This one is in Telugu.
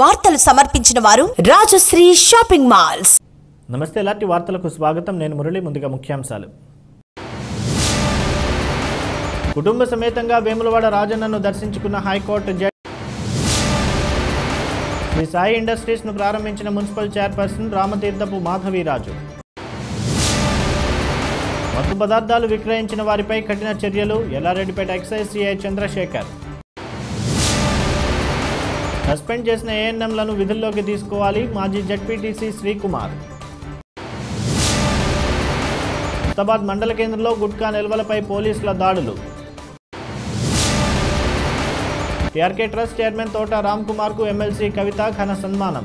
వార్తలు సమర్పించిన వారు రాజశ్రీ షాపింగ్ మాల్స్. నమస్తే, లాటి వార్తలకు స్వాగతం. నేను మురళి. ముందుగా ముఖ్యాంశాలు. కుటుంబ సమేతంగా వేములవాడ రాజన్నను దర్శించుకున్న high court judge. Sri Sai industries ను ప్రారంభించిన మున్సిపల్ చైర్పర్సన్ రామతీర్థపు మాధవీరాజు. మత్తు పదార్థాలు విక్రయించిన వారిపై కఠిన చర్యలు. Yellareddypet excise CI Chandrashekar. Suspend చేసిన ఏఎన్ఎంలను విధుల్లోకి తీసుకోవాలి. మాజీ జడ్పీటీసీ శ్రీకుమార్. హైదరాబాద్ మండల కేంద్రంలో గుట్కా నిల్వలపై పోలీసుల దాడులు. టీఆర్కే ట్రస్ట్ చైర్మన్ తోట రామ్ కుమార్కు ఎమ్మెల్సీ కవిత ఘన సన్మానం.